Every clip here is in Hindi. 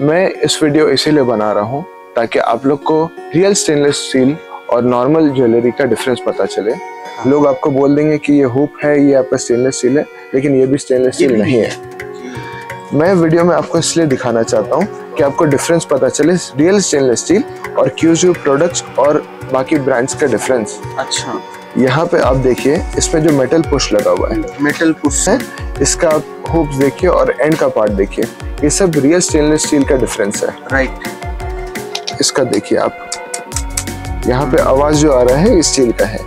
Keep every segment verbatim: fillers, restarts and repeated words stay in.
मैं इस वीडियो इसीलिए बना रहा हूँ ताकि आप लोग को रियल स्टेनलेस स्टील और नॉर्मल ज्वेलरी का डिफरेंस पता चले। लोग आपको बोल देंगे कि ये हुप है, ये आपका स्टेनलेस स्टील है, लेकिन ये भी स्टेनलेस स्टील नहीं है। मैं वीडियो में आपको इसलिए दिखाना चाहता हूँ कि आपको डिफरेंस पता चले रियल स्टेनलेस स्टील और क्यूज़ियो प्रोडक्ट्स और बाकी ब्रांड्स का डिफरेंस। अच्छा, यहाँ पे आप देखिए, इसमें जो मेटल पुश लगा हुआ है, मेटल पुश है, इसका आप हुप्स देखिए और एंड का पार्ट देखिए, ये सब रियल स्टेनलेस स्टील का डिफरेंस है। राइट, इसका देखिए आप, यहाँ पे आवाज जो आ रहा है स्टील का है,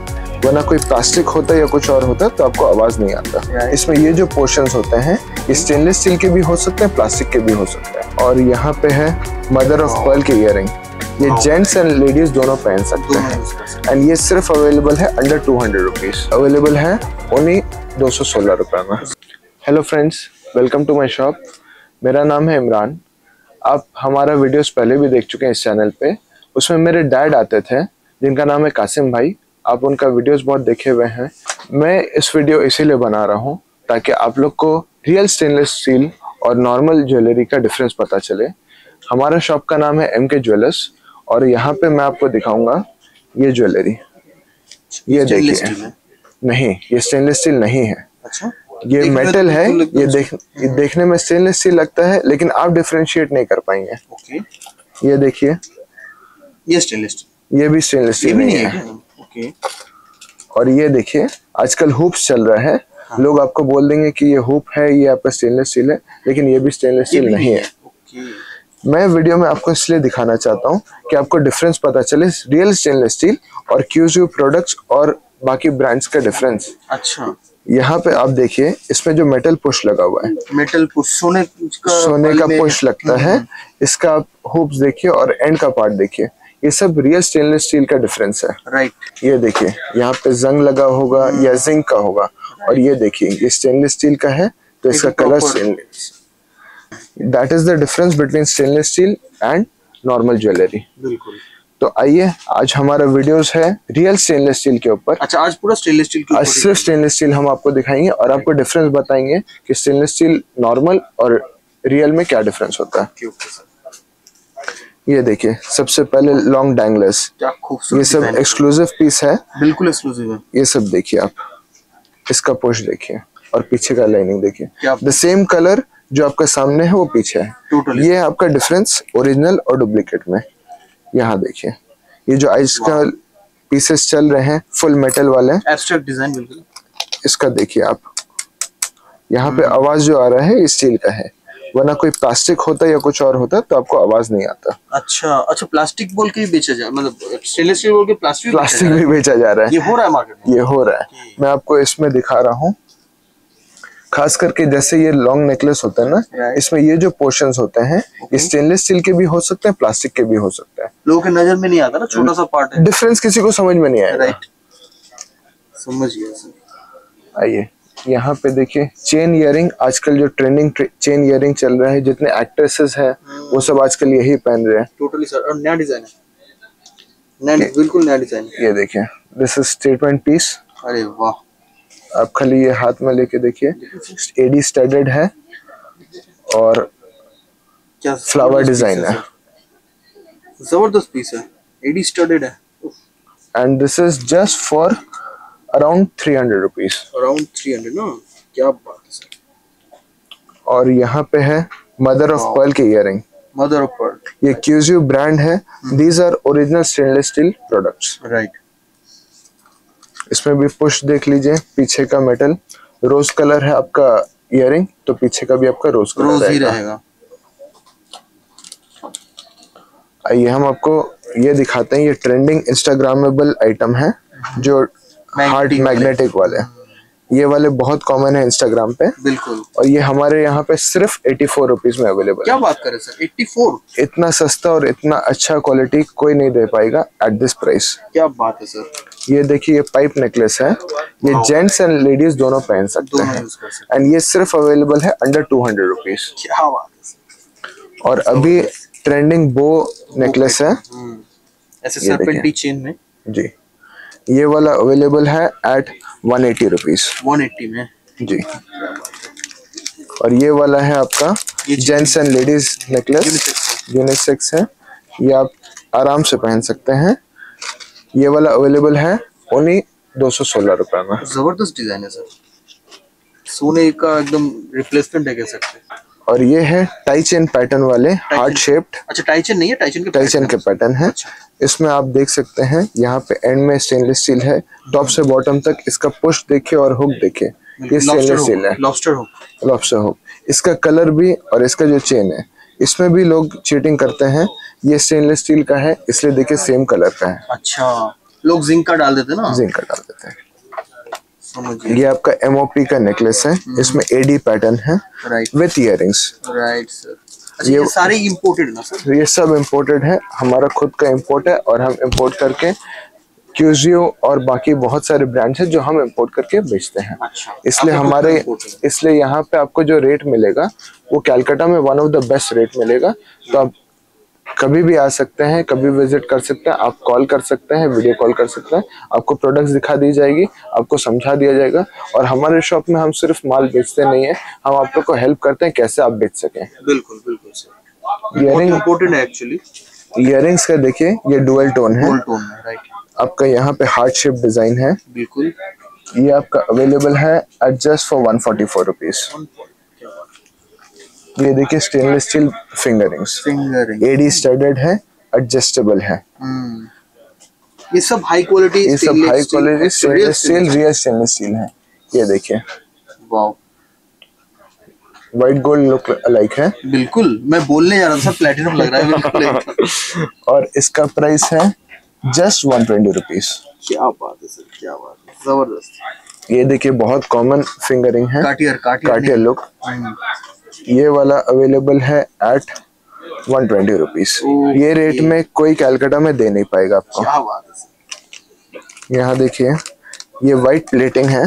वरना कोई प्लास्टिक होता या कुछ और होता तो आपको आवाज नहीं आता। इसमें ये जो पोर्शंस होते हैं स्टेनलेस स्टील के भी हो सकते हैं, प्लास्टिक के भी हो सकते हैं। और यहाँ पे है मदर ऑफ पर्ल के इयररिंग, ये जेंट्स एंड लेडीज दोनों पहन सकते हैं, एंड ये सिर्फ अवेलेबल है under two hundred rupees, available है ओनली दो सौ सोलह रुपये में। Hello friends, welcome to my shop. मेरा नाम है इमरान। आप हमारा वीडियोस पहले भी देख चुके हैं इस चैनल पे, उसमें मेरे डैड आते थे जिनका नाम है कासिम भाई, आप उनका वीडियोस बहुत देखे हुए हैं। मैं इस वीडियो इसीलिए बना रहा हूँ ताकि आप लोग को रियल स्टेनलेस स्टील और नॉर्मल ज्वेलरी का डिफरेंस पता चले। हमारा शॉप का नाम है एम के ज्वेलर्स और यहाँ पे मैं आपको दिखाऊंगा ये ज्वेलरी। ये देखिए, नहीं ये स्टेनलेस स्टील नहीं है। अच्छा? ये मेटल है, ये देख देखने में स्टेनलेस स्टील लगता है लेकिन आप डिफरेंशिएट नहीं कर पाएंगे। ओके, ये देखिए, ये स्टेनलेस स्टील, ये भी स्टेनलेस स्टील नहीं है। ओके, और ये देखिए, आजकल हुप्स चल रहा है। हाँ। लोग आपको बोल देंगे कि ये हुप है, ये आपका स्टेनलेस स्टील है, लेकिन ये भी स्टेनलेस स्टील नहीं है। मैं वीडियो में आपको इसलिए दिखाना चाहता हूँ कि आपको डिफरेंस पता चले रियल स्टेनलेस स्टील और क्यूज़ियो प्रोडक्ट्स और बाकी ब्रांड्स का डिफरेंस। अच्छा, यहाँ पे आप देखिए, इसमें जो मेटल पुश लगा हुआ है, मेटल पुश, सोने का सोने का पुश लगता है, इसका आप हुप्स देखिए और एंड का पार्ट देखिए, ये सब रियल स्टेनलेस स्टील का डिफरेंस है। राइट, ये देखिए, यहाँ पे जंग लगा होगा या जिंक का होगा, और ये देखिए ये स्टेनलेस स्टील का है तो इसका colour stainless. That is the difference between stainless steel and normal jewellery. बिल्कुल, तो आइए, आज हमारा वीडियोस है रियल स्टेनलेस स्टील के ऊपर। अच्छा, आज पूरा स्टेनलेस स्टील के ऊपर, सिर्फ स्टेनलेस स्टील हम आपको दिखाएंगे और आपको डिफरेंस बताएंगे कि स्टेनलेस स्टील नॉर्मल और रियल में क्या डिफरेंस होता है। ये देखिए, सबसे पहले लॉन्ग डैंगलर्स, ये सब एक्सक्लूसिव पीस है। बिल्कुल एक्सक्लूसिव है। ये सब देखिए आप, इसका पोश देखिए और पीछे का लाइनिंग देखिए, द सेम कलर जो आपका सामने है वो पीछे है। टोटली ये आपका डिफरेंस ओरिजिनल और डुप्लीकेट में। यहाँ देखिए, ये जो आइस का पीसेस चल रहे हैं फुल मेटल वाले, एब्स्ट्रैक्ट डिजाइन। बिल्कुल, इसका देखिए आप, यहाँ पे आवाज जो आ रहा है स्टील का है, वरना कोई प्लास्टिक होता या कुछ और होता तो आपको आवाज नहीं आता। अच्छा अच्छा, प्लास्टिक बोल के बेचा जा, मतलब स्टेनलेस स्टील बोल के प्लास्टिक प्लास्टिक भी बेचा जा रहा है। ये हो रहा है मार्केट में, ये हो रहा है। मैं आपको इसमें दिखा रहा हूँ, खास करके जैसे ये लॉन्ग नेकलेस होता है ना, इसमें ये जो पोर्शंस होते हैं ये स्टेनलेस स्टील के भी हो सकते हैं, प्लास्टिक के भी हो सकते हैं। लोगों के नजर में नहीं आता ना, छोटा सा पार्ट है, डिफरेंस किसी को समझ में नहीं आएगा। राइट, समझ गया सर। आइए, यहाँ पे देखिए, चेन इयररिंग, आजकल जो ट्रेंडिंग चेन इयररिंग चल रहा है, जितने एक्ट्रेसेस हैं वो सब आजकल यही पहन रहे हैं। टोटली सर, और नया डिजाइन है, नया, बिल्कुल नया डिजाइन। ये देखिए, दिस इज स्टेटमेंट पीस। अरे वाह, आप खाली ये हाथ में लेके देखिए, एडी स्टडेड है और क्या फ्लावर डिजाइन है, जबरदस्त पीस है, एडी स्टडेड है। And this is just for around three hundred rupees, around three hundred ना, क्या बात है सर। और यहाँ पे है मदर ऑफ पर्ल के इयररिंग, मदर ऑफ पर्ल, ये क्यूज़ियो ब्रांड है। These are original stainless steel products. Right, इसमें भी पुश देख लीजिए, पीछे का मेटल रोज कलर है आपका इयररिंग, तो पीछे का भी आपका रोज कलर रोज ही रहेगा। आइए हम आपको ये दिखाते हैं, ये ट्रेंडिंग इंस्टाग्रामेबल आइटम है जो हार्ड मैग्नेटिक वाले, ये वाले बहुत कॉमन है इंस्टाग्राम पे। बिल्कुल, और ये हमारे यहाँ पे सिर्फ चौरासी रुपीस में अवेलेबल है। क्या बात करें सर, चौरासी! इतना सस्ता और इतना अच्छा क्वालिटी कोई नहीं दे पाएगा एट दिस प्राइस। क्या बात है सर। ये देखिए, ये पाइप नेकलेस है, ये जेंट्स एंड लेडीज दोनों पहन सकते हैं, एंड ये सिर्फ अवेलेबल है अंडर टू हंड्रेड रुपीज। क्या बात है सर। और अभी ट्रेंडिंग बो नेकलेस है, ऐसे सरपेंटी चेन में जी, ये वाला अवेलेबल है at one eighty rupees, one eighty में जी। और ये वाला है आपका gents and ladies necklace unisex है, ये आप आराम से पहन सकते हैं। ये वाला अवेलेबल है ओनली दो सौ सोलह रुपए में। जबरदस्त डिजाइन है सर, सोने का एकदम रिप्लेसमेंट है कह सकते हैं। और ये है टाई चेन पैटर्न वाले, हार्ट शेप्ड। अच्छा टाई चेन नहीं है, टाई चेन के टाई चेन के पैटर्न है। अच्छा। इसमें आप देख सकते हैं यहाँ पे एंड में स्टेनलेस स्टील है, टॉप से बॉटम तक। इसका पुश देखिए और हुक देखिए, ये स्टेनलेस स्टील है, लॉबस्टर हुक, लॉबस्टर हुक। इसका कलर भी और इसका जो चेन है, इसमें भी लोग चीटिंग करते हैं। ये स्टेनलेस स्टील का है इसलिए देखिए सेम कलर का है। अच्छा लोग जिंक का डाल देते हैं ना, जिंक का डाल देते हैं। ये आपका एमओपी का नेकलेस है, इसमें एडी पैटर्न है विद इयररिंग्स। Right sir. अच्छा, ये सारे इंपोर्टेड ना सर? ये सब इंपोर्टेड है, हमारा खुद का इंपोर्ट है। और हम इंपोर्ट करके क्यूजियो और बाकी बहुत सारे ब्रांड्स हैं जो हम इंपोर्ट करके बेचते हैं। अच्छा, इसलिए हमारे इसलिए यहाँ पे आपको जो रेट मिलेगा वो कलकत्ता में one of the best rate मिलेगा। तो आप कभी भी आ सकते हैं, कभी विजिट कर सकते हैं, आप कॉल कर सकते हैं, वीडियो कॉल कर सकते हैं। आपको प्रोडक्ट्स दिखा दी जाएगी, आपको समझा दिया जाएगा। और हमारे शॉप में हम सिर्फ माल बेचते नहीं है, हम आप लोग को हेल्प करते हैं कैसे आप बेच सकें। बिल्कुल बिल्कुल सर। इयररिंग इम्पोर्टेंट है एक्चुअली। इयररिंग्स का देखिए ये डुअल टोन है, आपका यहाँ पे हार्ट शेप डिजाइन है। बिल्कुल। ये आपका अवेलेबल है at just for one forty four rupees. ये देखिए stainless steel finger rings, finger ring AD studded है, एडजस्टेबल है। ये सब हाई क्वालिटी, ये सब high quality stainless steel, real stainless steel है। ये देखिए wow, white gold look like है। बिल्कुल मैं बोलने जा रहा था, प्लैटिनम लग रहा है। और इसका प्राइस है जस्ट वन ट्वेंटी रुपीज। क्या बात है सर, क्या बात है, जबरदस्त। ये देखिए बहुत कॉमन फिंगरिंग है, कार्टियर कार्टियर लुक। ये वाला अवेलेबल है एट वन ट्वेंटी रुपीज। ये रेट में कोई कलकत्ता में दे नहीं पाएगा आपको। यहाँ देखिए ये वाइट प्लेटिंग है,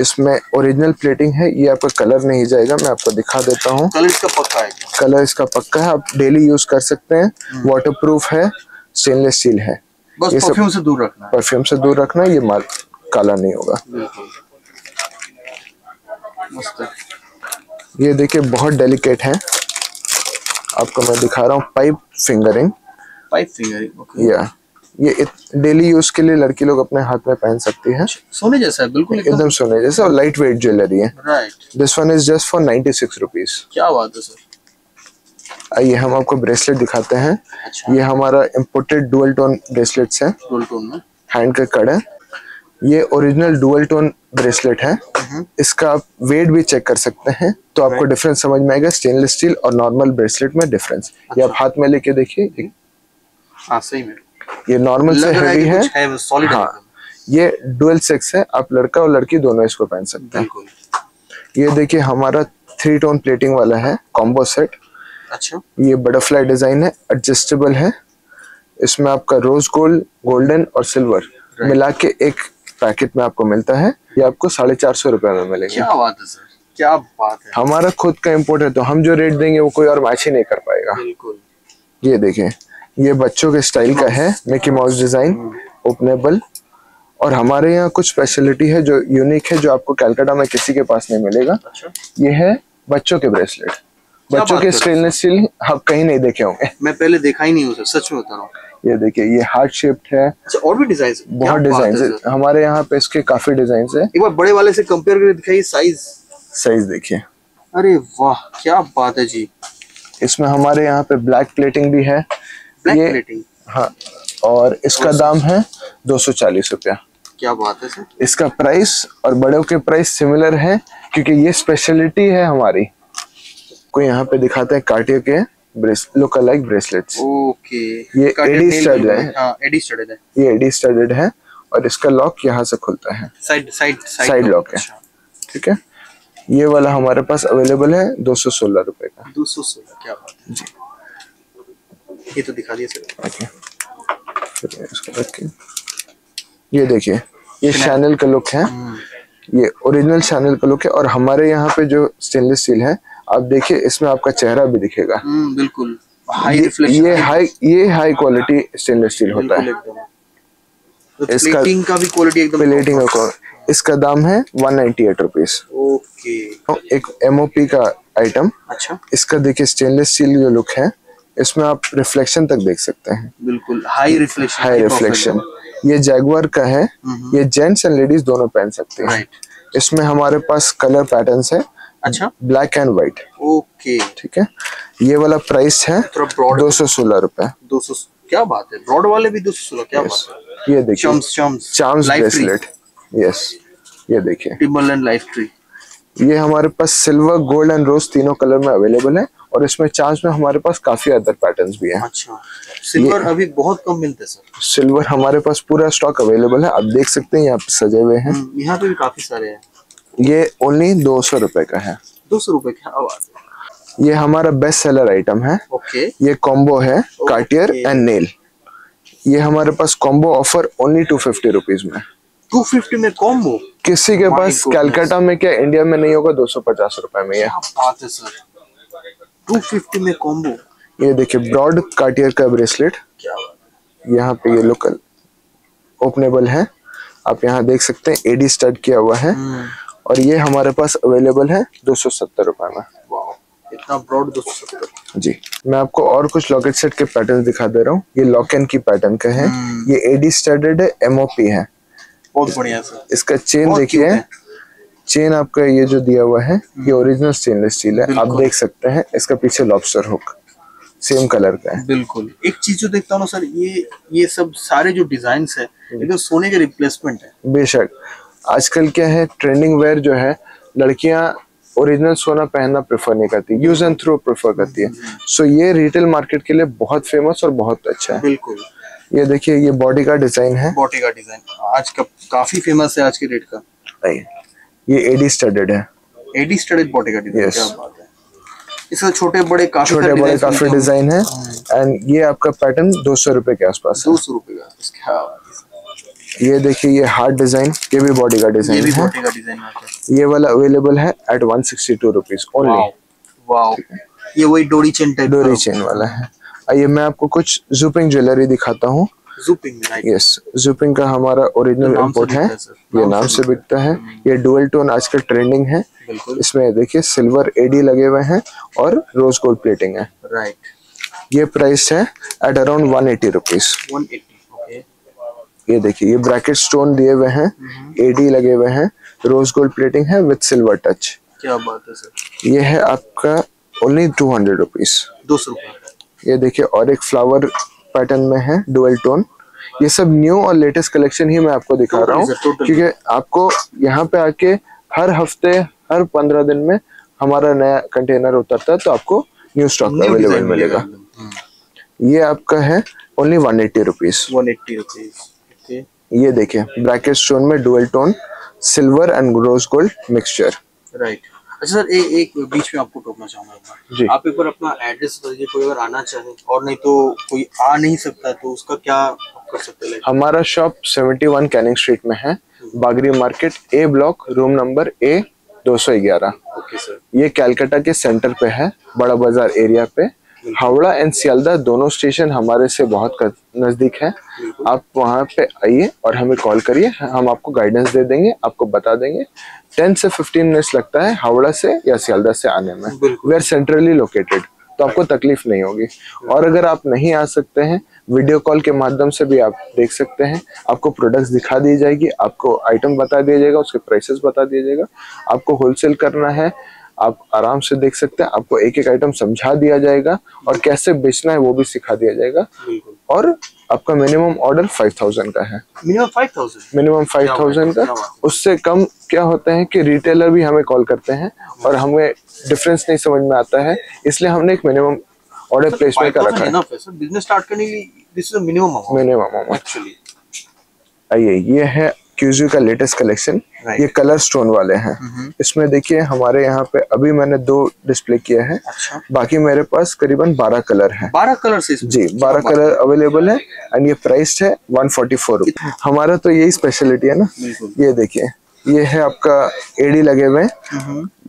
इसमें ओरिजिनल प्लेटिंग है। ये आपका कलर नहीं जाएगा, मैं आपको दिखा देता हूँ। कलर इसका पक्का है, कलर इसका पक्का है, आप डेली यूज कर सकते हैं। वाटरप्रूफ है, स्टेनलेस स्टील है। बस परफ्यूम से दूर रखना, परफ्यूम से दूर रखना, ये माल काला नहीं होगा। ये देखिए बहुत डेलिकेट है, आपको मैं दिखा रहा हूँ। Pipe finger ring, pipe finger ring okay. या ये डेली यूज के लिए लड़की लोग अपने हाथ में पहन सकती है। सोने जैसा है, बिल्कुल एकदम सोने जैसा। और लाइट वेट ज्वेलरी है। Right. This one is just for ninety six rupees. क्या बात है सर। आइए हम आपको ब्रेसलेट दिखाते हैं। अच्छा। ये हमारा इम्पोर्टेड डुअल टोन ब्रेसलेट्स है, डुअल टोन में हैंड का कड़ा। ये ओरिजिनल डुअल टोन ब्रेसलेट है, इसका आप वेट भी चेक कर सकते हैं तो आपको डिफरेंस समझ में आएगा स्टेनलेस स्टील और नॉर्मल ब्रेसलेट में डिफरेंस। ये आप हाथ में लेके देखिए। हाँ सही में, ये नॉर्मल से हैवी है, है सॉलिड। हाँ ये डुअल सेक्स है, आप लड़का और लड़की दोनों इसको पहन सकते हैं। ये देखिए हमारा थ्री टोन प्लेटिंग वाला है कॉम्बो सेट। अच्छा। ये बटरफ्लाई डिजाइन है, एडजस्टेबल है। इसमें आपका रोज गोल्ड, गोल्डन और सिल्वर मिला के एक पैकेट में आपको मिलता है। ये आपको साढ़े चार सौ रुपए में मिलेगा। क्या बात है सर, क्या बात है। हमारा खुद का इंपोर्ट है तो हम जो रेट देंगे वो कोई और मैच ही नहीं कर पाएगा। बिल्कुल। ये देखें, ये बच्चों के स्टाइल का है, मिकी माउस डिजाइन, ओपनेबल। और हमारे यहाँ कुछ स्पेशलिटी है जो यूनिक है, जो आपको कलकत्ता में किसी के पास नहीं मिलेगा। अच्छा। ये है बच्चों के ब्रेसलेट, बच्चों के स्टेनलेस स्टील, आप कहीं नहीं देखे होंगे। मैं पहले देखा ही नहीं हूँ सर, सच में बता रहा हूँ। ये देखिए ये हार्ट शेप्ड है। अच्छा, और भी डिजाइन, बहुत डिजाइन हमारे यहाँ पे इसके काफी डिजाइन है। एक बार बड़े वाले से कंपेयर करके दिखाइए, साइज साइज देखिए। अरे वाह क्या बात है जी। इसमें हमारे यहाँ पे ब्लैक प्लेटिंग भी है, ब्लैक ये, प्लेटिंग। हाँ, और इसका दाम है दो सौ चालीस रुपया। क्या बात है सर। इसका प्राइस और बड़ों के प्राइस सिमिलर है क्योंकि ये स्पेशलिटी है हमारी। को यहाँ पे दिखाते हैं कार्टियर के लोकलाइक ब्रेसलेट्स। ओके। ये एडी स्टडेड है, हाँ, एडी स्टडेड है, ये एडी स्टडेड है। और इसका लॉक यहाँ से खुलता है, साइड साइड साइड लॉक है। ठीक है, ये वाला हमारे पास अवेलेबल है दो सौ सोलह रुपए का। दो सौ सोलह, क्या बात है जी। ये तो दिखा दिया सर। ओके इसको रख के ये देखिए ये शैनल का लुक है, ये ओरिजिनल शैनल का लुक है। और हमारे यहाँ पे जो स्टेनलेस स्टील है, आप देखिए इसमें आपका चेहरा भी दिखेगा। बिल्कुल हाई रिफ्लेक्शन, ये हाई ये हाई क्वालिटी स्टेनलेस स्टील होता है। इसका प्लेटिंग का भी क्वालिटी एकदम, प्लेटिंग का। इसका दाम है one ninety eight rupees. Okay. एक एमओपी का आइटम। अच्छा, इसका देखिए स्टेनलेस स्टील जो लुक है, इसमें आप रिफ्लेक्शन तक देख सकते हैं, बिल्कुल हाई रिफ्लेक्शन। हाई रिफ्लेक्शन ये जैगुआर का है, ये जेंट्स एंड लेडीज दोनों पहन सकते हैं। इसमें हमारे पास कलर पैटर्न्स है, अच्छा, ब्लैक एंड व्हाइट। ओके, ठीक है। ये वाला प्राइस है दो सौ सोलह रूपए। दो सौ, क्या बात है, ब्रॉड वाले भी दो सौ सोलह, क्या बात है। ये देखिए charms, charms, charms bracelet, yes, ये देखिए टिम्बरलैंड लाइफ ट्री। ये हमारे पास सिल्वर, गोल्ड एंड रोज तीनों कलर में अवेलेबल है, और इसमें चार्म्स में हमारे पास काफी अदर पैटर्न्स भी हैं। अच्छा, सिल्वर अभी बहुत कम मिलते हैं सर। सिल्वर हमारे पास पूरा स्टॉक अवेलेबल है, आप देख सकते हैं यहाँ पे सजे हुए हैं, यहाँ पे भी काफी सारे हैं। ये ओनली दो सौ रुपए का है। दो सौ रुपए का आवाज है। ये हमारा बेस्ट सेलर आइटम है। ओके, ये कॉम्बो है कार्टियर एंड नेल। ये हमारे पास combo offer only two fifty rupees में। टू फिफ्टी में कॉम्बो, किसी के पास कलकत्ता में क्या इंडिया में नहीं होगा दो सौ पचास रुपए में। ये बात है सर, टू फिफ्टी में कॉम्बो। ये देखिए ब्रॉड कार्टियर का ब्रेसलेट, यहाँ पे ये लोकल ओपनेबल है, आप यहाँ देख सकते हैं, एडी स्टड किया हुआ है, और ये हमारे पास अवेलेबल है दो सौ सत्तर रुपए में। इतना ब्रॉड दो सौ सत्तर जी। मैं आपको और कुछ लॉकेट सेट के पैटर्न दिखा दे रहा हूँ। ये लॉक एंड की पैटर्न का है, ये एडी स्टडेड है, एमओपी है, बहुत बढ़िया सर। इसका चेन देखिए, चेन आपका ये जो दिया हुआ है ये ओरिजिनल स्टेनलेस स्टील है, आप देख सकते हैं। इसका पीछे लॉबस्टर हुक सेम कलर का है, बिल्कुल। एक चीज जो देखता हूँ ना सर, ये ये सब सारे जो डिजाइन है एकदम सोने के रिप्लेसमेंट है। बेशक आजकल क्या है, ट्रेंडिंग वेयर जो है, लड़कियां ओरिजिनल सोना पहनना प्रेफर नहीं करती, यूज एंड थ्रो प्रेफर करती है। सो ये रिटेल मार्केट के लिए बहुत फेमस और बहुत अच्छा है, बिल्कुल। ये देखिए ये बॉडी का डिजाइन है, बॉडी का डिजाइन आज का काफी फेमस है आज के रेट का। ये एडी स्टडेड है, एडी स्टडेड बॉडी का डिजाइन, क्या बात है। इसका छोटे बड़े काफी छोटे बड़े काफी डिजाइन है, एंड ये आपका पैटर्न दो सौ रुपए के आसपास। दो सौ रुपए का। ये देखिए ये हार्ट डिजाइन, ये भी बॉडी का डिजाइन है, बॉडी का डिजाइन है। ये वाला अवेलेबल है at one sixty two rupees only. Wow, ये वही डोरी चेन टाइप, डोरी चेन वाला है। आइए मैं आपको कुछ जुपिंग ज्वेलरी दिखाता हूँ। जुपिंग, यस, जुपिंग का हमारा ओरिजिनल इम्पोर्ट है, ये नाम से बिकता है। ये डुअल टोन आजकल ट्रेंडिंग है, इसमें देखिये सिल्वर एडी लगे हुए हैं और रोज गोल्ड प्लेटिंग है। राइट, ये प्राइस है at around one eighty rupees. ये देखिए ये ब्रैकेट स्टोन दिए हुए हैं, एडी लगे हुए हैं, रोज गोल्ड प्लेटिंग है विद सिल्वर टच, क्या बात है सर। ये है आपका ओनली टू हंड्रेड रुपीज, दो सौ रुपये। ये देखिए और एक फ्लावर पैटर्न में है, डुअल टोन। ये सब न्यू और लेटेस्ट कलेक्शन ही मैं आपको दिखा रहा हूँ, क्योंकि आपको यहाँ पे आके हर हफ्ते हर पंद्रह दिन में हमारा नया कंटेनर उतरता है, तो आपको न्यू स्टॉक अवेलेबल मिलेगा। ये आपका है only one eighty rupees. One eighty rupees. ये देखें ब्रैकेट स्टोन में dual tone, silver and rose gold mixture. Right, अच्छा सर, ए, एक बीच में आपको टोकना चाहूंगा जी। आप एक बार अपना एड्रेस बताइए, कोई अगर आना चाहे, और नहीं तो कोई आ नहीं सकता तो उसका क्या आप कर सकते हैं? हमारा शॉप इकहत्तर कैनिंग स्ट्रीट में है, Bagri market A block, room number A दो सौ ग्यारह। Okay sir. ये कैलकाटा के सेंटर पे है, बड़ा बाजार एरिया पे। हावड़ा एंड सियालदा दोनों स्टेशन हमारे से बहुत नजदीक है। आप वहाँ पे आइए और हमें कॉल करिए, हम आपको गाइडेंस दे देंगे, आपको बता देंगे। टेन से फिफ्टीन मिनट्स लगता है हावड़ा से या सियालदा से आने में। वी आर सेंट्रली लोकेटेड, तो आपको तकलीफ नहीं होगी। और अगर आप नहीं आ सकते हैं, वीडियो कॉल के माध्यम से भी आप देख सकते हैं। आपको प्रोडक्ट्स दिखा दी जाएगी, आपको आइटम बता दिया जाएगा, उसके प्राइसेस बता दिया जाएगा। आपको होलसेल करना है, आप आराम से देख सकते हैं। आपको एक एक आइटम समझा दिया जाएगा और कैसे बेचना है वो भी सिखा दिया जाएगा। और आपका मिनिमम ऑर्डर फाइव थाउजेंड का है। Minimum five thousand minimum five thousand का। उससे कम क्या होता है कि रिटेलर भी हमें कॉल करते हैं और हमें डिफरेंस नहीं समझ में आता है, इसलिए हमने एक मिनिमम ऑर्डर प्लेसमेंट का रखा है। बिजनेस स्टार्ट करने के लिए this is minimum minimum actually. आइए, ये है क्यूज़ियो का लेटेस्ट कलेक्शन। ये कलर स्टोन वाले हैं, इसमें देखिए हमारे यहाँ पे अभी मैंने दो डिस्प्ले किया है। अच्छा। बाकी मेरे पास करीबन बारह कलर हैं। बारह कलर से जी, बारह कलर अवेलेबल है, एंड ये प्राइस्ड है वन फोर्टी फोर। हमारा तो यही स्पेशलिटी है ना। ये देखिए ये है आपका एडी लगे हुए,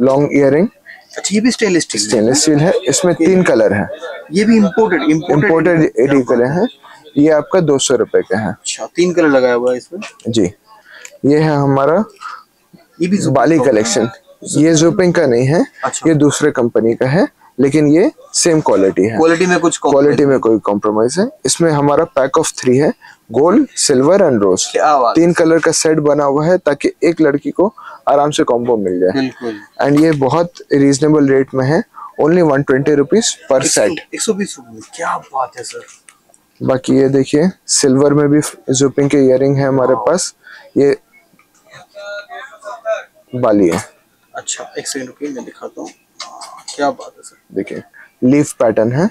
लॉन्ग इयररिंग। अच्छा, ये भी स्टेनलेस स्टील स्टेनलेस स्टील है। इसमें तीन कलर है, ये भी इम्पोर्टेड इम्पोर्टेड एडी कलर है। ये आपका दो सौ रुपए का है। अच्छा, तीन कलर लगाया हुआ है इसमें जी। ये है हमारा ये भी बाली कलेक्शन। ये जूपिंग का नहीं है, अच्छा। ये दूसरे कंपनी का है, लेकिन ये सेम क्वालिटी है। क्वालिटी में कुछ क्वालिटी में कोई कॉम्प्रोमाइज है। इसमें हमारा पैक ऑफ थ्री है, गोल्ड, सिल्वर एंड रोज, तीन कलर का सेट बना हुआ है ताकि एक लड़की को आराम से कॉम्बो मिल जाए। एंड ये बहुत रीजनेबल रेट में है, ओनली वन ट्वेंटी रुपीज पर सेट। एक सौ बीस रुपए, क्या बात है सर। बाकी ये देखिए सिल्वर में भी जूपिंग के इयररिंग है हमारे पास। ये बाली है, अच्छा एक सेकंड रुकिए मैं दिखाता हूँ, क्या बात है सर। देखिए लीफ पैटर्न है,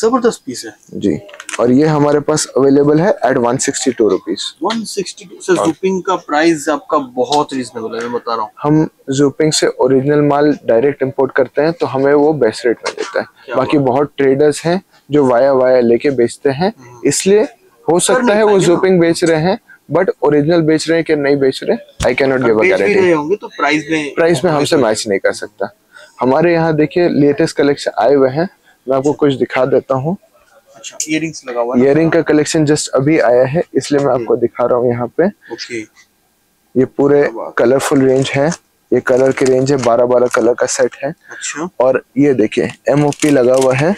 जबरदस्त पीस है जी। और ये हमारे पास अवेलेबल है at one sixty two rupees. One sixty two sir. जूपिंग का प्राइस आपका बहुत रीजनेबल है, मैं बता रहा हूँ। हम जूपिंग से ओरिजिनल माल डायरेक्ट इंपोर्ट करते हैं तो हमें वो बेस्ट रेट में देता है। बाकी बहुत ट्रेडर्स हैं जो वाया वाया लेके बेचते हैं, इसलिए हो सकता है वो जूपिंग बेच रहे हैं बट ओरिजिनल बेच रहे हैं कि नहीं बेच रहे, I can not give a guarantee. तो प्राइस में प्राइस में हमसे मैच नहीं कर सकता। हमारे यहाँ देखिए लेटेस्ट कलेक्शन आए हुए हैं, मैं आपको कुछ दिखा देता हूँ। अच्छा, इयररिंग्स लगा हुआ है। इयररिंग का कलेक्शन जस्ट अभी आया है इसलिए मैं आपको दिखा रहा हूँ यहाँ पे। ओके, ये पूरे कलरफुल रेंज है, ये कलर की रेंज है, बारह बारह कलर का सेट है। अच्छा, और ये देखिए एमओपी लगा हुआ है।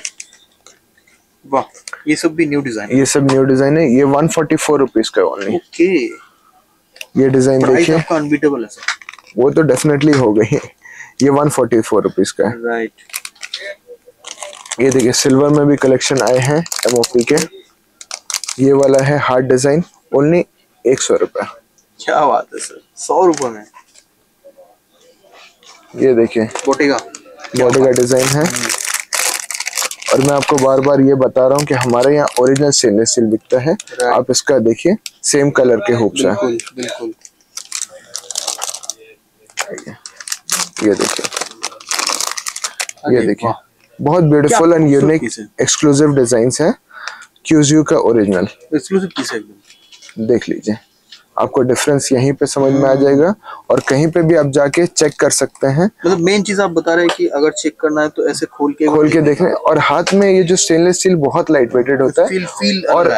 वाह, ये सब भी न्यू डिजाइन है। ये सब न्यू डिजाइन है। ये वन फोर्टी फोर रुपीज का ओनली। ओके, ये डिजाइन देखिए, अनबीटेबल है सर। वो तो डेफिनेटली हो गई है। ये वन फोर्टी फोर रुपीज का है, राइट। ये देखिए सिल्वर में भी कलेक्शन आए हैं एमओपी के। ये वाला है हार्ट डिजाइन, ओनली एक सौ रुपया। क्या बात है सर, सौ रुपए में। ये देखिए बोटेगा बोटेगा डिजाइन है। और मैं आपको बार बार ये बता रहा हूँ कि हमारे यहाँ ओरिजिनल स्टेनलेस स्टील बिकता है। आप इसका देखिए, सेम कलर के हुक्स हैं। बिल्कुल, बिल्कुल। ये देखिए, ये देखिए, बहुत beautiful and unique exclusive designs हैं। क्यूज़ियो का ओरिजिनल एक्सक्लूसिव पीस है एकदम। देख लीजिए, आपको डिफरेंस यहीं पे समझ में आ जाएगा और कहीं पे भी आप जाके चेक कर सकते हैं। मतलब मेन चीज आप बता रहे हैं कि अगर चेक करना है तो ऐसे खोल के खोल के देखने। और हाथ में ये जो स्टेनलेस स्टील बहुत लाइट वेटेड होता है, फील फील और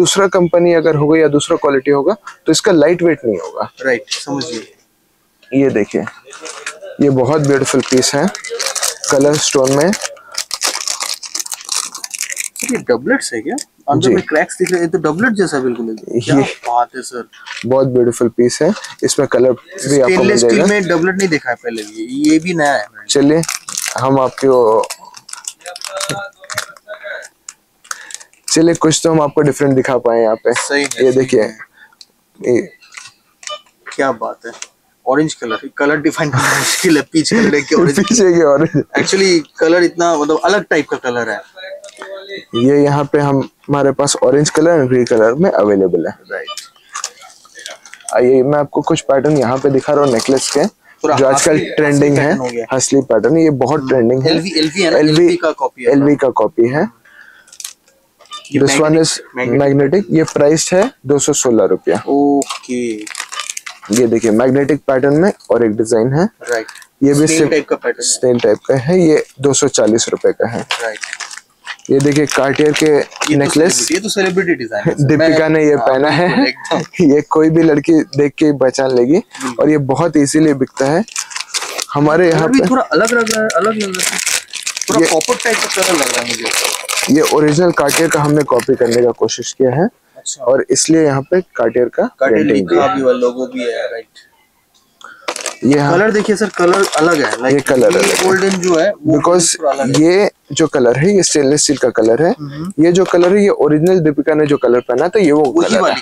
दूसरा कंपनी अगर होगा या दूसरा क्वालिटी होगा तो इसका लाइट वेट नहीं होगा, राइट, समझिए। ये देखिए, ये बहुत ब्यूटीफुल पीस है, कलर स्टोन में। ये डबलेट्स है क्या? अंदर में क्रैक्स दिख रहे हैं, तो डबलेट जैसा बिल्कुल है। क्या बात है सर, बहुत ब्यूटीफुल पीस है। इसमें कलर भी आपको मिल जाएगा। में डबलेट नहीं देखा है पहले, ये भी नया है। चलिए हम आपको चलिए कुछ तो हम आपको डिफरेंट दिखा पाए यहाँ पे। सही है, ये देखिए, क्या बात है। ऑरेंज कलर, कलर डिफाइन करना मुश्किल है। पीछे के ऑरेंज, एक्चुअली कलर इतना मतलब अलग टाइप का कलर है। ये यहाँ पे हम हमारे पास orange colour and green colour में अवेलेबल है, राइट। आइए मैं आपको कुछ पैटर्न यहाँ पे दिखा रहा हूँ नेकलेस के, जो आजकल ट्रेंडिंग है। असली पैटर्न ये बहुत ट्रेंडिंग है। एलवी का कॉपी है, एलवी का कॉपी है। This one is magnetic. ये प्राइस है दो सौ सोलह रुपया। ओके, ये देखिए मैग्नेटिक पैटर्न में और एक डिजाइन है, राइट। ये भी स्नेल टाइप का पैटर्न, स्नेल टाइप का है। ये दो सौ चालीस रुपए का है, राइट। ये देखिए कार्टियर के नेकलेस, ये तो सेलिब्रिटी डिजाइन है। दीपिका ने ये पहना है, ये कोई भी लड़की देख के पहचान लेगी। और ये बहुत इजीली बिकता है हमारे यहाँ पे। थोड़ा अलग लग रहा है, अलग लग रहा है, थोड़ा पॉपअप टाइप का कलर लग रहा है मुझे। ये ओरिजिनल कार्टियर का हमने कॉपी करने का कोशिश किया है और इसलिए यहाँ पे कार्टियर का पेंटिंग भी, लोगो भी है, राइट। ये कलर देखिए सर, कलर अलग है। ये कलर गोल्डन जो है, बिकॉज ये जो कलर है ये स्टेनलेस स्टील का कलर है। ये जो कलर है ये ओरिजिनल दीपिका ने जो कलर पहना था ये वो कलर है,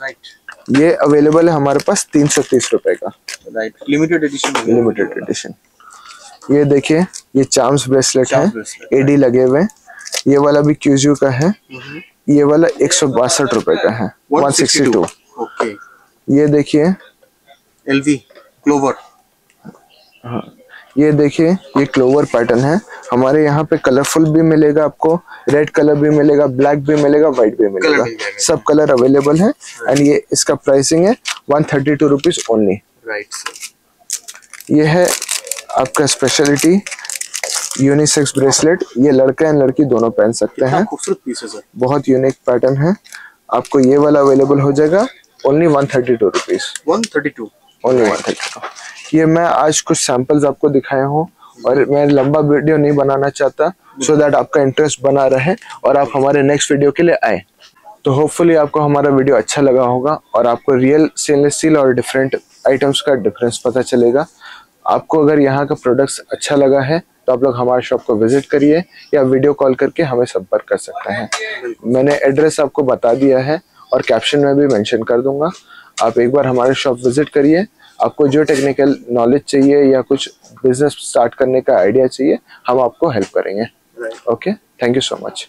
राइट। ये अवेलेबल है हमारे पास तीन सौ तीस रुपए का, right, limited edition. Limited edition. ये देखिए, ये चार्म्स ब्रेसलेट है, एडी लगे हुए। ये वाला भी क्यूज़ियो का है। ये वाला एक सौ बासठ रुपए का है, वन सिक्सटी टू। ओके, ये देखिए एलवी क्लोवर। हाँ, ये देखिए ये क्लोवर पैटर्न है। हमारे यहाँ पे कलरफुल भी मिलेगा आपको, रेड कलर भी मिलेगा, ब्लैक भी मिलेगा, व्हाइट भी मिलेगा, सब कलर अवेलेबल है। एंड ये इसका प्राइसिंग है one thirty two rupees only, right. ये है आपका स्पेशलिटी यूनिसेक्स ब्रेसलेट। ये लड़का एंड लड़की दोनों पहन सकते हैं। खूबसूरत पीस है सर, बहुत यूनिक पैटर्न है। आपको ये वाला अवेलेबल हो जाएगा only one thirty two rupees. One thirty two only one thirty का। ये मैं आज कुछ सैंपल्स आपको दिखाया हूँ और मैं लंबा वीडियो नहीं बनाना चाहता सो दैट आपका इंटरेस्ट बना रहे और आप हमारे नेक्स्ट वीडियो के लिए आए। तो होपफुली आपको हमारा वीडियो अच्छा लगा होगा और आपको रियल स्टेनलेस स्टील और डिफरेंट आइटम्स का डिफरेंस पता चलेगा। आपको अगर यहाँ का प्रोडक्ट्स अच्छा लगा है तो आप लोग हमारे शॉप को विजिट करिए या वीडियो कॉल करके हमें संपर्क कर सकते हैं। मैंने एड्रेस आपको बता दिया है और कैप्शन में भी मेंशन कर दूंगा। आप एक बार हमारे शॉप विजिट करिए। आपको जो टेक्निकल नॉलेज चाहिए या कुछ बिजनेस स्टार्ट करने का आइडिया चाहिए, हम आपको हेल्प करेंगे। Okay, thank you so much.